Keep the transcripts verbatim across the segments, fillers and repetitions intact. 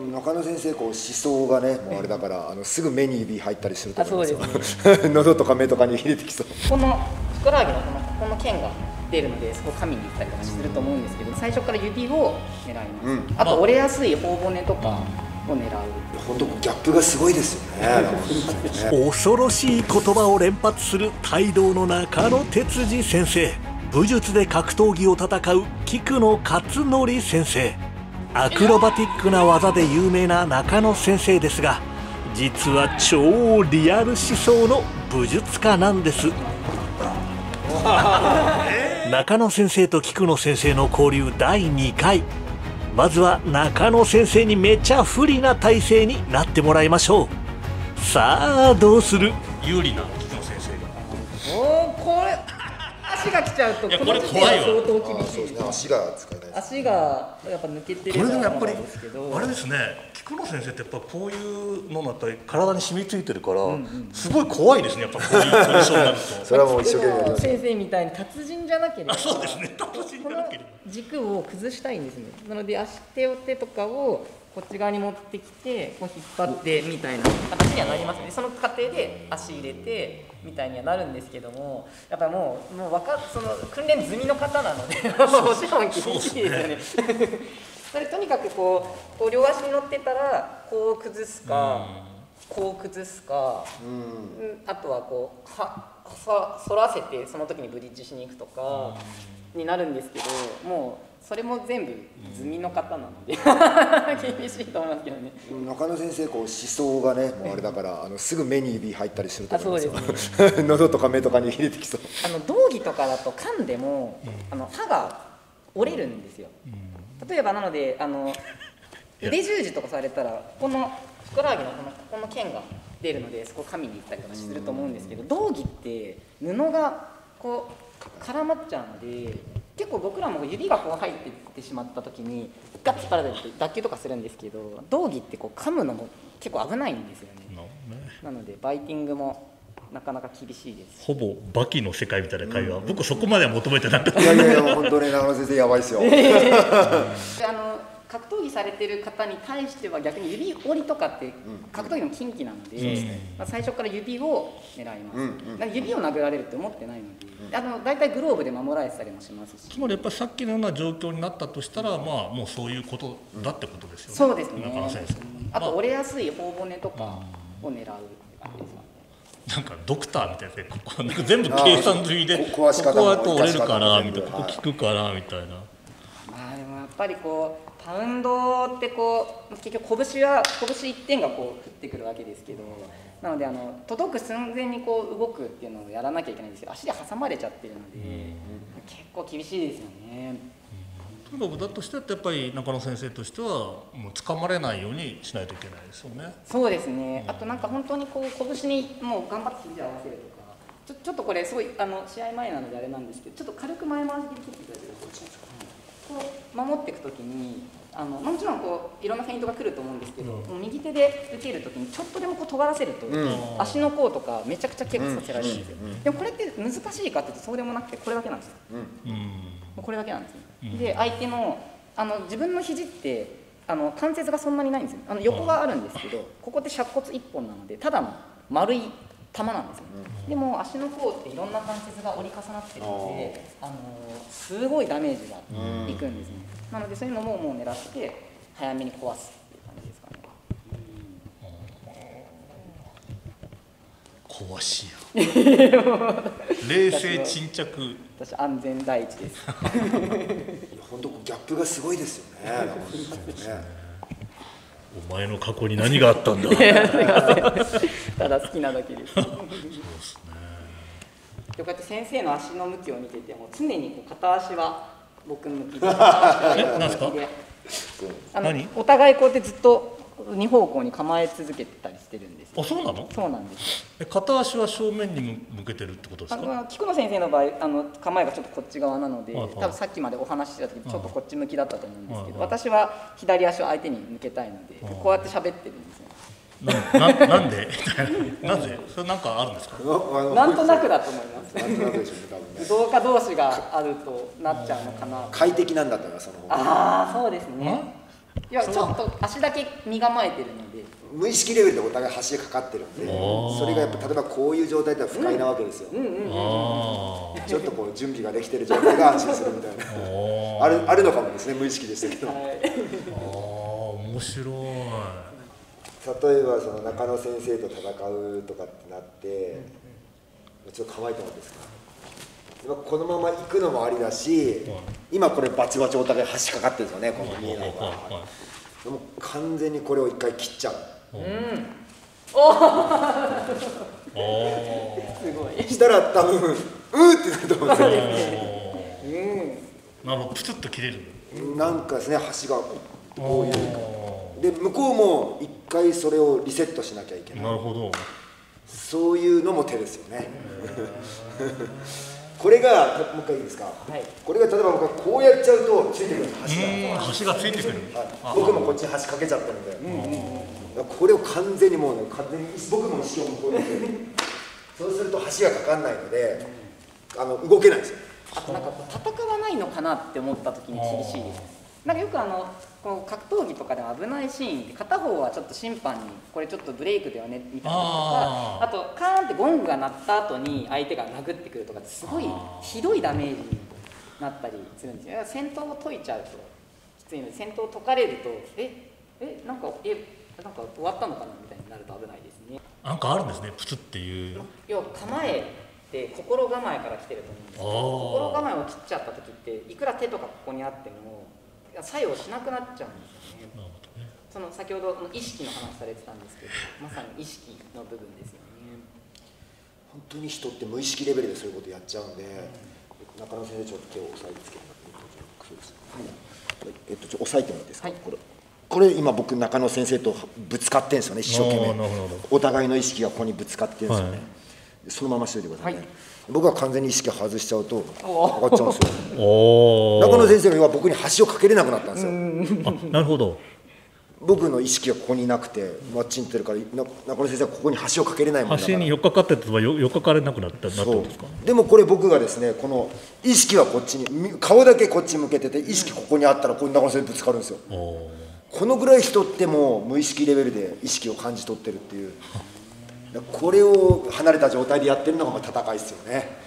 中野先生、こう思想がね、もうあれだから、あのすぐ目に指入ったりすると思いますよ。喉とか目とかに入れてきそう。このふくらはぎのこのここの腱が出るので、そこを噛みに行ったりとかすると思うんですけど、最初から指を狙います。うん、あと折れやすい頬骨とかを狙う。本当ギャップがすごいですよね。恐ろしい言葉を連発する泰道の中野哲司先生、武術で格闘技を戦う菊野勝則先生。アクロバティックな技で有名な中野先生ですが、実は超リアル思想の武術家なんです。中野先生と菊野先生の交流だいにかい、まずは中野先生にめちゃ不利な体勢になってもらいましょう。さあどうする？有利な菊野先生が、おお、これ足が来ちゃうと、これ怖いわ。相当厳しい。足が使えない。足がやっぱ抜けてる。これでもやっぱりあれですね。菊野先生ってやっぱこういうのだったり体に染み付いてるから、すごい怖いですね。やっぱこういうポジションになると。それはもう一生懸命。先生みたいに達人じゃなければ。そうですね。達人じゃなければ。軸を崩したいんですね。なので足手を手とかをこっち側に持ってきて、こう引っ張ってみたいな形にはなりますね。その過程で足入れてみたいにはなるんですけども、やっぱもうもうわかその訓練済みの方なので、もちろん厳しいですよね。それとにかくこう、こう両足に乗ってたらこう崩すか、うこう崩すか、うん、あとはこうはは反らせてその時にブリッジしに行くとかになるんですけど、もう。それも全部済みの方なので、うん、厳しいと思いますけどね。中野先生、こう思想がね、もうあれだから、あのすぐ目に指入ったりすると思いますよ。喉とか目とかに入れてきそう。あの道着とかだと噛んでも、あの歯が折れるんですよ。例えばなので、あの腕十字とかされたら、このふくらはぎのこのここの腱が出るので、そこを噛みに行ったりとかすると思うんですけど、道着って布がこう絡まっちゃうので。結構僕らも指がこう入っていってしまった時にガッと体で脱臼とかするんですけど、道着ってこう噛むのも結構危ないんですよね。なのでバイティングもなかなか厳しいです。ほぼバキの世界みたいな会話、僕そこまでは求めてなかった。いやいやいや、本当に中野先生やばいですよ。あの格闘技されてる方に対しては逆に指折りとかって格闘技の禁忌なので、うん、まあ最初から指を狙います。うんうん、指を殴られるって思ってないので、うん、あのだいたいグローブで守られてたりもしますし、つまりやっぱりさっきのような状況になったとしたら、まあもうそういうことだってことですよね。そうですね。中野先生、あと折れやすい頬骨とかを狙う。なんかドクターみたいな、ここなんか全部計算済みで、ここはと折れるからみたいな、ここ効くからみたいな。まあでもやっぱりこうパウンドってこう結局拳は拳一点がこう振ってくるわけですけど、なのであの届く寸前にこう動くっていうのをやらなきゃいけないんですけど、足で挟まれちゃってるので、結構厳しいですよね。とにかくだとしてってやっぱり中野先生としてはもう掴まれないようにしないといけないですよね。そうですね。あとなんか本当にこう拳にもう頑張って肘を合わせるとか。ちょ、ちょっとこれすごいあの試合前なのであれなんですけど、ちょっと軽く前回しで切っていただけるといいですか。こう守っていくときに、あのもちろんこういろんなフェイントが来ると思うんですけど、うん、右手で受けるときにちょっとでもこう尖らせると、うん、足の甲とかめちゃくちゃ怪我させられるんですよ。でもこれって難しいかって言うとそうでもなくて、これだけなんですよ、うん、これだけなんですよ、うん、で相手のあの自分の肘ってあの関節がそんなにないんですよ。あの横があるんですけど、ここって尺骨いっぽんなのでただの丸い球なんですよ、ね。うん、でも足の甲っていろんな関節が折り重なってるので、あのすごいダメージがいくんですね。うん、なのでそういうのももう狙って早めに壊すっていう感じですかね。うん、壊しや。冷静沈着。私安全第一です。本当ギャップがすごいですよね。ね、お前の過去に何があったんだ。ただ好きなだけです。そうですね。こうやって先生の足の向きを見てても常にこう片足は僕向きで、片足は僕向きで、あのお互いこうやってずっと二方向に構え続けてたりしてるんですよ。あ、そうなの？そうなんです。え、片足は正面に向けてるってことですか？あの菊野先生の場合、あの構えがちょっとこっち側なので、多分さっきまでお話ししてた時ちょっとこっち向きだったと思うんですけど、私は左足を相手に向けたいので、こうやって喋ってるんですよ。な, な, なんでなんでそれなんかあるんですか？なんとなくだと思います。なんとなくでしょうね、多分ね。同化同士があるとなっちゃうのかな。快適なんだったらその。ああ、そうですね。いや、ちょっと足だけ身構えてるので無意識レベルでお互い橋がかかってるんで、それがやっぱ例えばこういう状態って不快なわけですよ。ちょっとこう準備ができてる状態が安心するみたいなある、あるのかもですね、無意識でしたけど。ああ、面白い。例えばその中野先生と戦うとかってなって、ちょっと乾いたもんですか。このまま行くのもありだし、今これバチバチお互い橋かかってるんですよね、この見えないから。でも完全にこれを一回切っちゃう。おすごい。したら多分うーってなると思うんですよね。なるほど、プツッと切れる。なんかですね、橋がこういう。で向こうも一回それをリセットしなきゃいけない。なるほど。そういうのも手ですよね。これが、もう一回いいですか、はい、これが例えば僕がこうやっちゃうとついてくる橋が、橋がついてくる、はい、僕もこっちに橋かけちゃったので、これを完全にもう、ね、完全に僕も石を向こうにそうすると橋がかかんないので、あの動けないんですよ。あとなんかこう戦わないのかなって思った時に厳しいです。なんかよくあのこう格闘技とかでも危ないシーンって片方はちょっと審判にこれちょっとブレイクだよねみたいなとか、 あ, あとカーンってゴングが鳴った後に相手が殴ってくるとかすごいひどいダメージになったりするんですよ。戦闘を解いちゃうときついので、戦闘を解かれるとええなんかえなんか終わったのかなみたいになると危ないですね。なんかあるんですね、プツっていう。要は構えって心構えから来てると思うんですけど、心構えを切っちゃったときっていくら手とかここにあっても作用しなくなっちゃうんですよね。なるほどね。その先ほどの意識の話されてたんですけど、まさに意識の部分ですよね。本当に人って無意識レベルでそういうことやっちゃうんで、うん、中野先生ちょっと手を押さえつけて、はい、えっとちょ押さえてもいいですか、はい、これこれ今僕中野先生とぶつかってんですよね、一生懸命。お互いの意識がここにぶつかってんですよね。はい、そのまましておいてくださいね。はい、僕は完全に意識を外しちゃうと上がっちゃうんですよ。中野先生が要は僕に橋をかけれなくなったんですよ。あ、なるほど。僕の意識がここになくてマッチンってるから、中野先生はここに橋をかけれないもんだから、橋によっかかってたとはよっかかれなくなったんですか。でもこれ僕がですね、この意識はこっちに、顔だけこっち向けてて、意識ここにあったらここに中野先生ぶつかるんですよ。このぐらい人ってもう無意識レベルで意識を感じ取ってるっていう。これを離れた状態でやってるのが戦いですよね。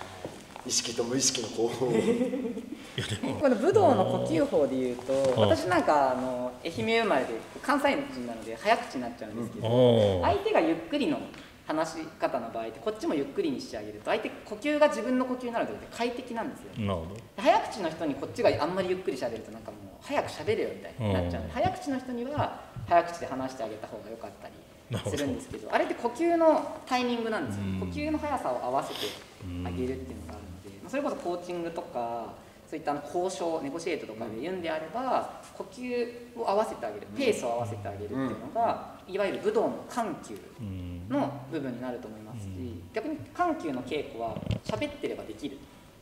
意識と無意識のこうこの武道の呼吸法でいうと、私なんかあの愛媛生まれで関西人なので早口になっちゃうんですけど、相手がゆっくりの話し方の場合ってこっちもゆっくりにしてあげると、相手呼吸が自分の呼吸になると快適なんですよ。なるほど。早口の人にこっちがあんまりゆっくりしゃべると、なんかもう早くしゃべれよみたいになっちゃうので、早口の人には早口で話してあげた方が良かったりするんですけど、あれって呼吸のタイミングなんですよ。呼吸の速さを合わせてあげるっていうのがあるので、それこそコーチングとかそういった交渉ネゴシエートとかで言うんであれば、呼吸を合わせてあげる、ペースを合わせてあげるっていうのがいわゆる武道の緩急の部分になると思いますし、逆に緩急の稽古は喋ってればできる。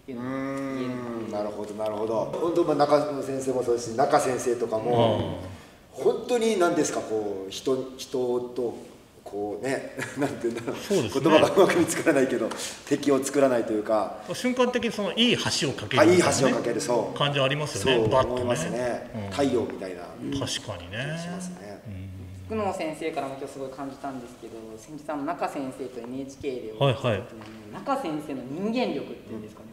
なるほどなるほど。本当中野先生もそうですし、中先生とかも。本当に何ですか、こう人人とこうね、なんていうんだろう、言葉がうまく見つからないけど、敵を作らないというか、瞬間的にそのいい橋をかける、いい橋をかける、そう感じありますよね。そう思いますね。太陽みたいな。確かにね。しますね。久能先生からも今日すごい感じたんですけど、先日あの中先生と エヌエイチケー でお会いした時に、中先生の人間力っていうんですかね、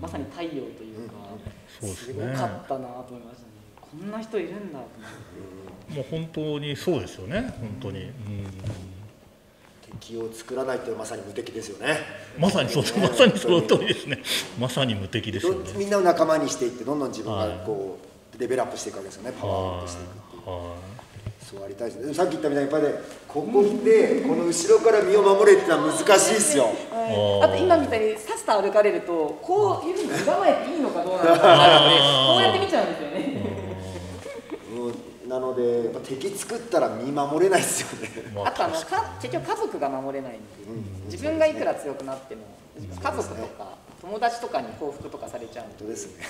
まさに太陽というか、すごかったなと思いましたね。こんな人いるんだと思って。もう本当にそうですよね。本当に。うん、敵を作らないというまさに無敵ですよね。まさにそう、まさにその通りですね。まさに無敵ですよね。みんなを仲間にしていって、どんどん自分がこう、はい、レベルアップしていくわけですよね。パワーアップしていくっていう。はい、そうありたいですね。さっき言ったみたいにやっぱり、ね、ここでこの後ろから身を守れってのは難しいですよ。あと今みたいにさっさと歩かれるとこういうふうに構えていいのかどうなのかなので、こうやって見ちゃうんですよね。なので敵作ったら身守れないですよね。あとあのか結局家族が守れないので、自分がいくら強くなっても家族とか友達とかに報復とかされちゃうので、本当ですね。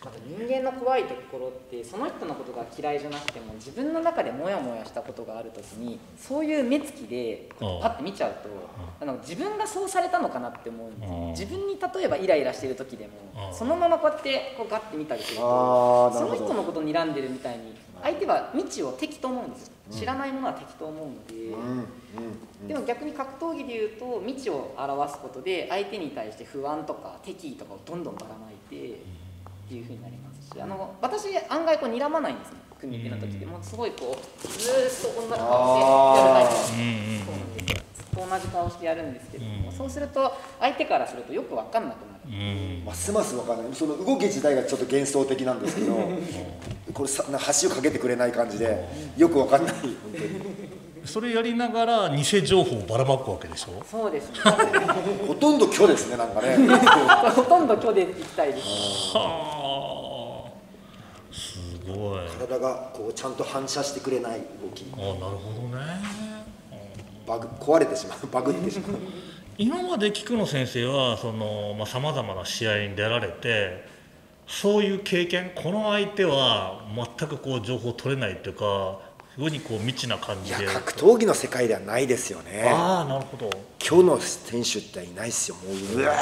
あと人間の怖いところって、その人のことが嫌いじゃなくても自分の中でモヤモヤしたことがあるときに、そういう目つきでパッて見ちゃうと、あの自分がそうされたのかなって思うんですよ。自分に例えばイライラしてる時でもそのままこうやってこうガッて見たりすると、その人のことを睨んでるみたいに相手は未知を敵と思うんですよ、うん、知らないものは敵と思うので、うんうん、でも逆に格闘技でいうと未知を表すことで相手に対して不安とか敵意とかをどんどんばらまいてっていうふうになりますし、あの私案外こう睨まないんですね、組み手の時でもうすごいこうずーっと女の顔でやるタイプです。ずっと同じ顔してやるんですけども、そうすると相手からするとよく分かんなくなる、うん、ますます分かんない、その動き自体がちょっと幻想的なんですけどこれさ橋をかけてくれない感じでよく分かんない本当に。それやりながら偽情報をばらまくわけでしょ。そうですねほとんど虚ですね、なんかねほとんど虚でいきたいです。はあ、すごい。体がこうちゃんと反射してくれない動き。ああ、なるほどね。バグ壊れてしまう、バグってしまう今まで菊野先生はその、まあ、様々な試合に出られて、そういう経験、この相手は全くこう情報取れないというか、すごいこう未知な感じで。いや、格闘技の世界ではないですよね。ああ、なるほど。今日の選手っていないですよ、もう。うわ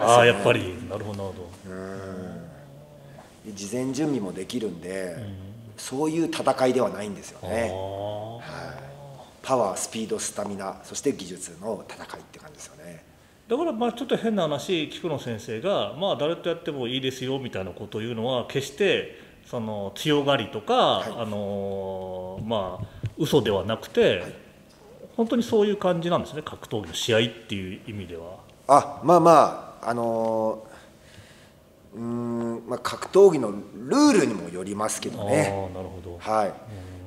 ー、ああ、やっぱり。なるほど、なるほど。うん。事前準備もできるんで、うん、そういう戦いではないんですよね。はい。パワー、スピード、スタミナ、そして技術の戦いって感じですよね。だからまあちょっと変な話、菊野先生がまあ誰とやってもいいですよみたいなことを言うのは決して。その強がりとか、はい、あのまあ嘘ではなくて、はい、本当にそういう感じなんですね、格闘技の試合っていう意味では。あ、まあまあ、あのー、うーん、まあ、格闘技のルールにもよりますけどね。なるほど。はい。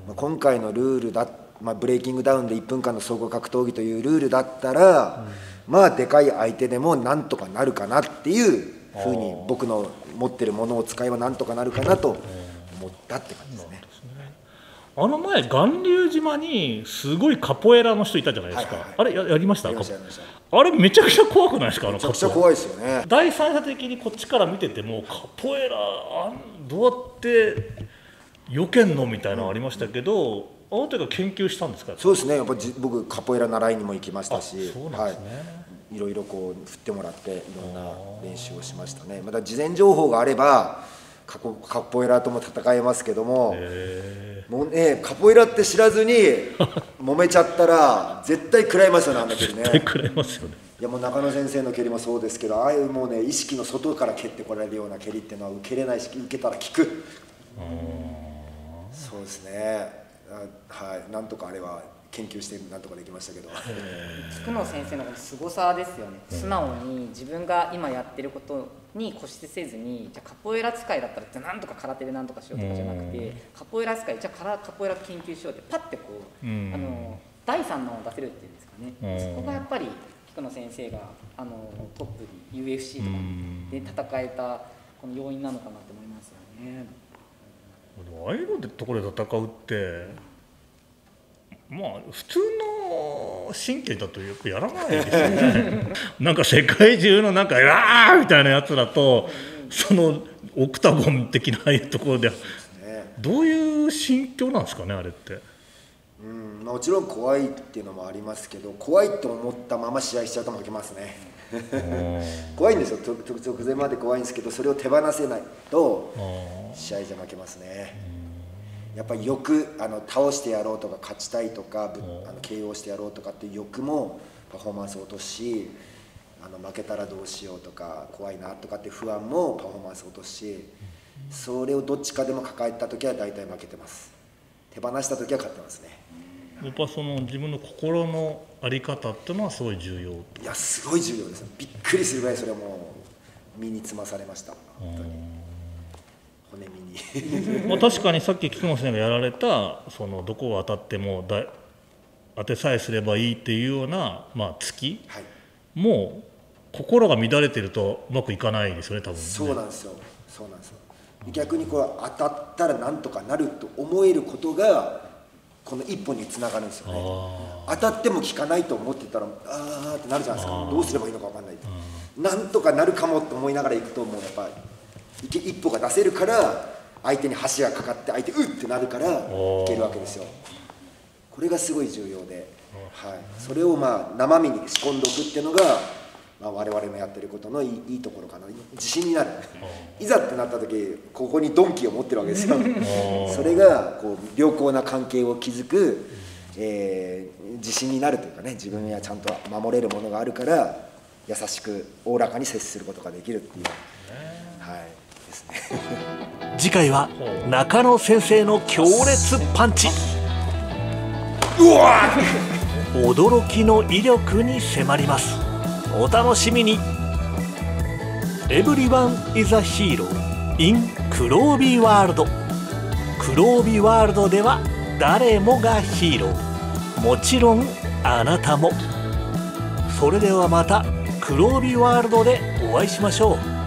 まあ、今回のルールだ、まあ、ブレイキングダウンでいっぷんかんの総合格闘技というルールだったら、うん、まあでかい相手でもなんとかなるかなっていうふうに僕の持ってるものを使えばなんとかなるかなと思ったって感じですね。あの前、巌流島にすごいカポエラの人いたじゃないですか。はいはい、あれ や, やりました。あれめちゃくちゃ怖くないですか。あのめちゃくちゃ怖いですよね。第三者的にこっちから見てても、カポエラあんどうやって避けんのみたいなのありましたけど、うんうん、あの時は研究したんですか。そうですね。やっぱり僕カポエラ習いにも行きましたし。そうなんですね。はい、いろいろこう振ってもらっていろんな練習をしましたね。また事前情報があればカポ、カポエラとも戦えますけども、もうね、カポエラって知らずに揉めちゃったら絶対食らいますよね、あんな蹴りね。絶対食らいますよね。いや、もう中野先生の蹴りもそうですけど、ああいうもうね、意識の外から蹴ってこられるような蹴りっていうのは受けれないし、受けたら効く。そうですね。はい、なんとかあれは研究してなんとかできましたけど、菊野先生の凄さですよね。素直に自分が今やってることに固執せずに、じゃあカポエラ使いだったらじゃあなんとか空手でなんとかしようとかじゃなくて、カポエラ使いじゃあカポエラ研究しようってパッてこう、あの第三のを出せるっていうんですかね。そこがやっぱり菊野先生があのトップに ユーエフシー とかで戦えたこの要因なのかなと思いますよね。ああいうところで戦うって。まあ普通の神経だとよくやらないですよねなんか世界中のなんか「ああ!」みたいなやつらと、そのオクタゴン的なああいうところでどういう心境なんですかね、あれって。うん、もちろん怖いっていうのもありますけど、怖いと思ったまま試合しちゃうと負けますね怖いんですよ、直前まで怖いんですけど、それを手放せないと試合じゃ負けますね。やっぱり欲、あの倒してやろうとか勝ちたいとか、あの ケーオー してやろうとかっていう欲もパフォーマンスを落とすし、あの負けたらどうしようとか怖いなとかって不安もパフォーマンスを落とすし、それをどっちかでも抱えた時は大体負けてます。手放した時は勝ってますね。やっぱその自分の心の在り方っていうのはすごい重要。いや、すごい重要です。びっくりするぐらいそれはもう身につまされました、本当に。骨身にまあ確かにさっき菊野先生がやられた、そのどこを当たってもだ当てさえすればいいっていうような、まあ、突き、はい、もう心が乱れてるとうまくいかないですよね、多分ね。そうなんですよ、そうなんですよ。逆にこう当たったらなんとかなると思えることがこの一本につながるんですよね。当たっても効かないと思ってたらあーってなるじゃないですか。どうすればいいのか分かんないと、なんとかなるかもと思いながらいくと、もうやっぱり一歩が出せるから相手に橋がかかって、相手うってなるからいけるわけですよ。これがすごい重要で、はい、それをまあ生身に仕込んでおくっていうのがまあ、我々のやってることのい い, いいところかな、自信になるいざってなった時ここにドンキを持ってるわけですよそれがこう良好な関係を築く、えー、自信になるというかね、自分にはちゃんと守れるものがあるから優しくおおらかに接することができるっていう、はいですね次回は中野先生の強烈パンチ、うわ驚きの威力に迫ります。お楽しみに。 Everyone is a hero in Kuro-obi World。 Kuro-obi World では誰もがヒーロー、もちろんあなたも。それではまた Kuro-obi World でお会いしましょう。